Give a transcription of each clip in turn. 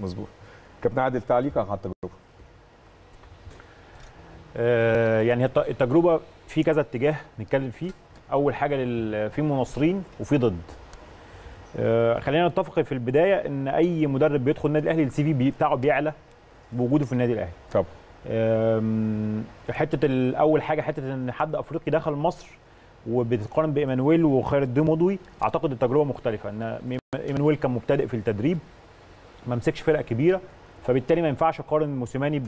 مظبوط. كابتن عادل، تعليقك على التجربه؟ يعني التجربه في كذا اتجاه نتكلم فيه. اول حاجه في مناصرين وفي ضد. خلينا نتفق في البدايه ان اي مدرب بيدخل النادي الاهلي السي في بتاعه بيعلى بوجوده في النادي الاهلي. طب حته الاول حاجه، حته ان حد افريقي دخل مصر وبتقارن بإيمانويل وخير الدين مضوي، اعتقد التجربه مختلفه. ان إيمانويل كان مبتدئ في التدريب، ما مسكش فرقه كبيره، فبالتالي ما ينفعش اقارن موسيماني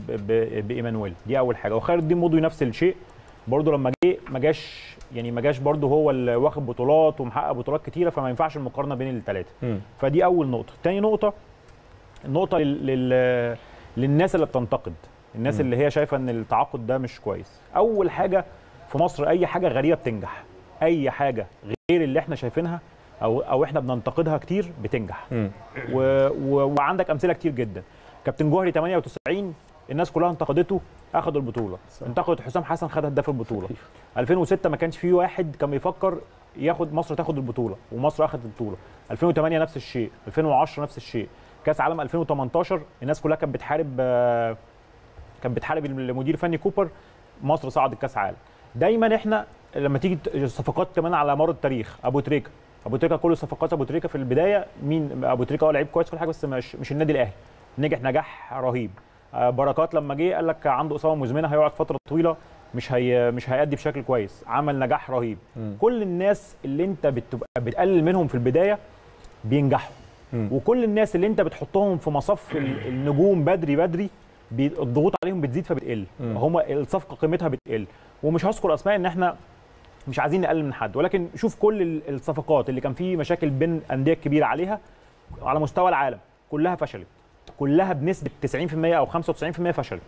بإيمانويل، دي اول حاجه. وخير الدين مضوي نفس الشيء برضه، لما جه ما جاش برضه هو اللي واخد بطولات ومحقق بطولات كتيره، فما ينفعش المقارنه بين الثلاثه. فدي اول نقطه. تاني نقطه، النقطه للناس اللي بتنتقد، الناس اللي هي شايفه ان التعاقد ده مش كويس. اول حاجه في مصر اي حاجه غريبه بتنجح، اي حاجه غير اللي احنا شايفينها او احنا بننتقدها كتير بتنجح. وعندك امثله كتير جدا. كابتن جوهري 98 الناس كلها انتقدته، اخد البطوله. انتقدت حسام حسن، خد هداف البطوله. 2006 ما كانش فيه واحد كان بيفكر ياخد مصر تاخد البطوله، ومصر اخدت البطوله. 2008 نفس الشيء، 2010 نفس الشيء. كاس عالم 2018 الناس كلها كانت بتحارب، المدير الفني كوبر، مصر صعدت كاس عالم. دايما احنا لما تيجي الصفقات كمان على مر التاريخ، ابو تريكه، كل صفقات ابو تريكه في البدايه، مين ابو تريكه؟ لعيب كويس كل حاجه، بس مش النادي الاهلي، نجح نجاح رهيب. بركات لما جه قال لك عنده اصابه مزمنه، هيقعد فتره طويله، مش هيأدي بشكل كويس، عمل نجاح رهيب. كل الناس اللي انت بتقلل منهم في البدايه بينجحوا، وكل الناس اللي انت بتحطهم في مصف النجوم بدري بدري الضغوط عليهم بتزيد فبتقل، هم الصفقه قيمتها بتقل. ومش هذكر اسماء، ان احنا مش عايزين نقلل من حد، ولكن شوف كل الصفقات اللي كان في مشاكل بين الانديه الكبيره عليها على مستوى العالم كلها فشلت، كلها بنسبه 90% او 95% فشلت.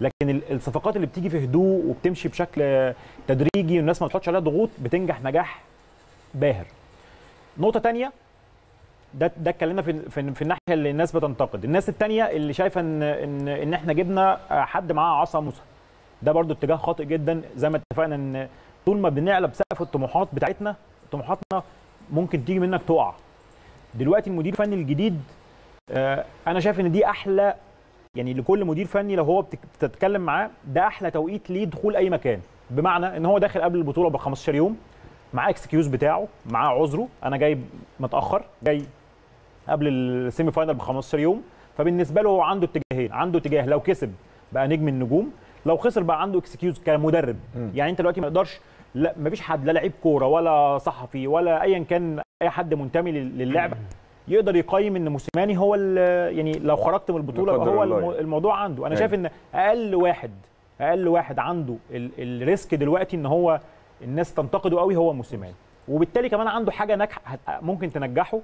لكن الصفقات اللي بتيجي في هدوء وبتمشي بشكل تدريجي والناس ما بتحطش عليها ضغوط بتنجح نجاح باهر. نقطه ثانيه، ده اتكلمنا في الناحيه اللي الناس بتنتقد. الناس الثانيه اللي شايفه ان احنا جبنا حد معاه عصا موسى، ده برضو اتجاه خاطئ جدا. زي ما اتفقنا ان طول ما بنعلى بسقف الطموحات بتاعتنا، طموحاتنا ممكن تيجي منك تقع. دلوقتي المدير الفني الجديد، انا شايف ان دي احلى، يعني لكل مدير فني لو هو بتتكلم معاه ده احلى توقيت ليه دخول اي مكان. بمعنى ان هو داخل قبل البطوله ب 15 يوم معاه اكسكيوز بتاعه، معاه عذره، انا جاي متاخر، جاي قبل السيمي فاينال ب 15 يوم. فبالنسبه له هو عنده اتجاهين، عنده اتجاه لو كسب بقى نجم النجوم، لو خسر بقى عنده اكسكيوز كمدرب. يعني انت دلوقتي ما تقدرش، لا مفيش حد، لا لعيب كوره ولا صحفي ولا ايا كان اي حد منتمي للعبه يقدر يقيم ان موسيماني هو يعني لو خرجت من البطوله هو الموضوع عنده. انا شايف ان اقل واحد عنده الريسك دلوقتي ان هو الناس تنتقده قوي هو موسيماني. وبالتالي كمان عنده حاجه ناجحه ممكن تنجحه،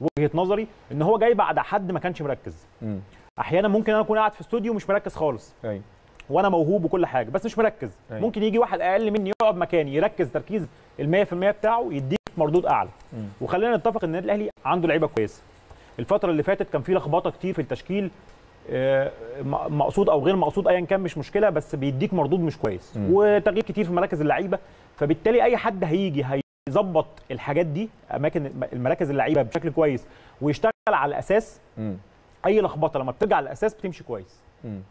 وجهه نظري ان هو جاي بعد حد ما كانش مركز. احيانا ممكن انا اكون قاعد في استوديو مش مركز خالص، وانا موهوب وكل حاجه بس مش مركز. ممكن يجي واحد اقل مني يقعد مكاني يركز تركيز ال100% بتاعه يديك مردود اعلى. وخلينا نتفق ان النادي الاهلي عنده لعيبه كويسه. الفتره اللي فاتت كان في لخبطه كتير في التشكيل، مقصود او غير مقصود ايا كان مش مشكله، بس بيديك مردود مش كويس، وتغيير كتير في مراكز اللعيبه. فبالتالي اي حد هيجي هيظبط الحاجات دي، اماكن المراكز اللعيبه بشكل كويس ويشتغل على الاساس. اي لخبطه لما بترجع على الاساس بتمشي كويس.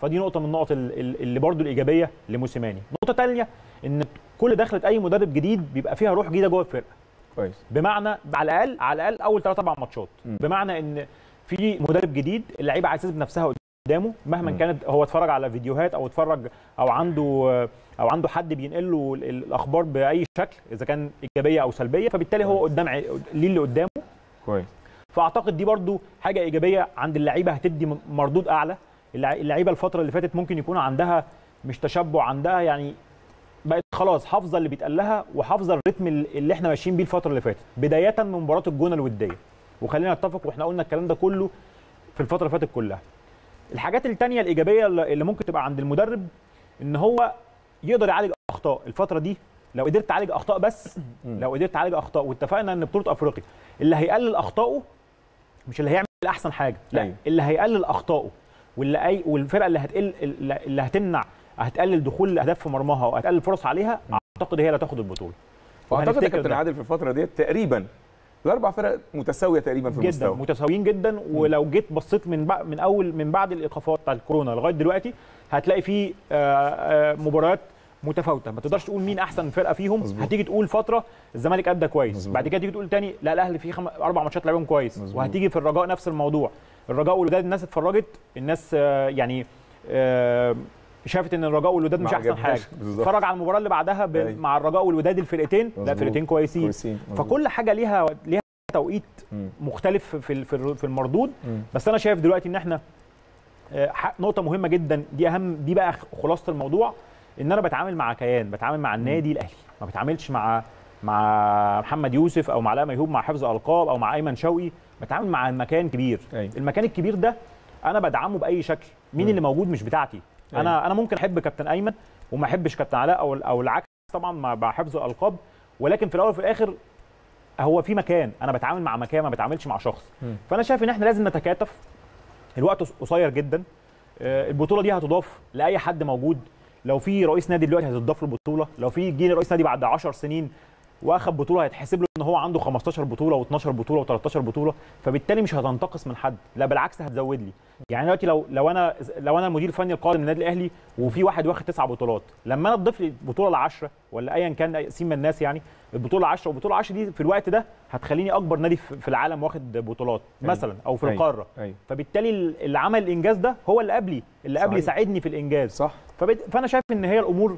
فدي نقطه من النقط اللي برضو الايجابيه لموسيماني. نقطه ثانيه، ان كل دخلت اي مدرب جديد بيبقى فيها روح جديده جوه الفرقه. كويس. بمعنى على الاقل اول 3-4 ماتشات، بمعنى ان في مدرب جديد اللعيبه عايز تثبت نفسها قدامه مهما كانت، هو اتفرج على فيديوهات او اتفرج او عنده حد بينقل له الاخبار باي شكل اذا كان ايجابيه او سلبيه، فبالتالي كويس. هو قدام ليه اللي قدامه. كويس. فاعتقد دي برضو حاجه ايجابيه عند اللعيبه، هتدي مردود اعلى. اللعيبه الفتره اللي فاتت ممكن يكون عندها مش تشبع، عندها يعني بقت خلاص حافظه اللي بيتقال لها وحافظه الريتم اللي احنا ماشيين بيه الفتره اللي فاتت، بدايه من مباراه الجونه الوديه. وخلينا نتفق، واحنا قلنا الكلام ده كله في الفتره اللي فاتت كلها. الحاجات الثانيه الايجابيه اللي ممكن تبقى عند المدرب، ان هو يقدر يعالج اخطاء. الفتره دي لو قدرت تعالج اخطاء، بس لو قدرت تعالج اخطاء، واتفقنا ان بطوله افريقيا اللي هيقلل اخطائه مش اللي هيعمل احسن حاجه، لا اللي هيقلل اخطائه والفرقه اللي هتقلل دخول الاهداف في مرماها وهتقلل الفرص عليها، اعتقد هي اللي هتاخد البطوله. واعتقد يا كابتن عادل في الفتره دي تقريبا الاربع فرق متساويه تقريبا في المستوى، جدا متساويين جدا. ولو جيت بصيت من اول من بعد الايقافات بتاع الكورونا لغايه دلوقتي هتلاقي في مباريات متفاوته، ما تقدرش تقول مين احسن فرقه فيهم. مزبوط. هتيجي تقول فتره الزمالك ادى كويس، مزبوط. بعد كده تيجي تقول تاني لا الاهلي فيه 4 ماتشات لعبهم كويس، مزبوط. وهتيجي في الرجاء نفس الموضوع. الرجاء والوداد الناس اتفرجت، الناس يعني شافت ان الرجاء والوداد مش احسن حاجه، اتفرج على المباراه اللي بعدها مع الرجاء والوداد الفرقتين، مزبوط. لا فرقتين كويسين. فكل حاجه ليها توقيت مختلف في المردود. بس انا شايف دلوقتي ان احنا نقطه مهمه جدا، دي اهم، دي بقى خلاصه الموضوع، ان انا بتعامل مع كيان، بتعامل مع النادي الاهلي، ما بتعاملش مع محمد يوسف او مع علاء ميهوب، مع حفظ القاب او مع ايمن شوقي، بتعامل مع مكان كبير. أي. المكان الكبير ده انا بدعمه باي شكل، مين اللي موجود مش بتاعتي. أي. انا ممكن احب كابتن ايمن وما احبش كابتن علاء او العكس طبعا مع حفظ القاب، ولكن في الاول وفي الاخر هو في مكان، انا بتعامل مع مكان، ما بتعاملش مع شخص. فانا شايف ان احنا لازم نتكاتف، الوقت قصير جدا، البطوله دي هتضاف لاي حد موجود، لو في رئيس نادي دلوقتي هتضاف له البطوله، لو في جه رئيس نادي بعد 10 سنين واخد بطوله هيتحسب له ان هو عنده 15 بطوله و12 بطوله و13 بطوله، فبالتالي مش هتنتقص من حد، لا بالعكس هتزود لي. يعني دلوقتي لو انا المدير الفني القادم للنادي الاهلي وفي واحد واخد 9 بطولات، لما انا تضيف لي البطوله ال10 ولا ايا كان سيما الناس، يعني البطوله 10 والبطوله 10 دي في الوقت ده هتخليني اكبر نادي في العالم واخد بطولات مثلا او في القاره. فبالتالي اللي عمل الانجاز ده هو اللي قبلي ساعدني في الانجاز، صح. فانا شايف ان هي الامور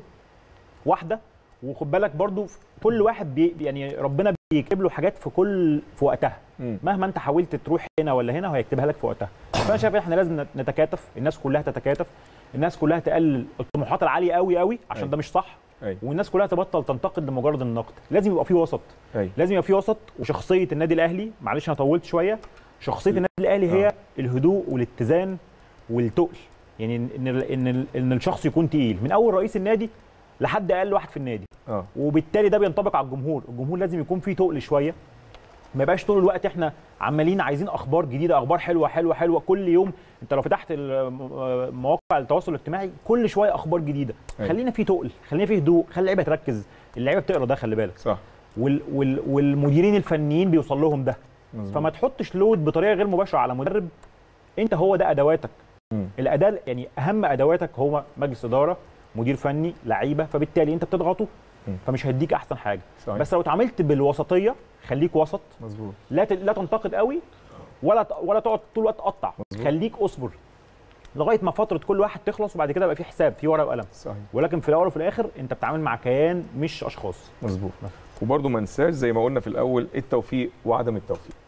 واحده، وخد بالك برضو كل واحد يعني ربنا بيكتب له حاجات في وقتها. مهما انت حاولت تروح هنا ولا هنا هيكتبها لك في وقتها. فانا شايف ان احنا لازم نتكاتف، الناس كلها تتكاتف، الناس كلها تقلل الطموحات العاليه قوي قوي عشان أي. ده مش صح. أي. والناس كلها تبطل تنتقد لمجرد النقد، لازم يبقى في وسط. أي. لازم يبقى في وسط، وشخصيه النادي الاهلي، معلش انا طولت شويه، شخصيه النادي الاهلي هي الهدوء والاتزان والتقل، يعني ان الشخص يكون تقيل من اول رئيس النادي لحد اقل واحد في النادي. وبالتالي ده بينطبق على الجمهور لازم يكون فيه تقل شويه، ما يبقاش طول الوقت احنا عمالين عايزين اخبار جديده، اخبار حلوه حلوه حلوه كل يوم. انت لو فتحت مواقع التواصل الاجتماعي كل شويه اخبار جديده. خلينا فيه تقل، خلينا فيه هدوء، خلي اللعيبه تركز، اللعيبه بتقرا ده، خلي بالك، صح. والمديرين الفنيين بيوصل لهم ده. فما تحطش لود بطريقه غير مباشره على مدرب، انت هو ده ادواتك. الاداه يعني اهم ادواتك هو مجلس اداره، مدير فني، لعيبه، فبالتالي انت بتضغطه فمش هيديك احسن حاجه. صحيح. بس لو اتعاملت بالوسطيه، خليك وسط، مظبوط. لا تنتقد قوي ولا تقعد طول الوقت تقطع، خليك اصبر لغايه ما فتره كل واحد تخلص، وبعد كده يبقى في حساب، في ورقه وقلم، صحيح. ولكن في الاول وفي الاخر انت بتتعامل مع كيان مش اشخاص، مظبوط. وبرده ما ننساش زي ما قلنا في الاول، التوفيق وعدم التوفيق.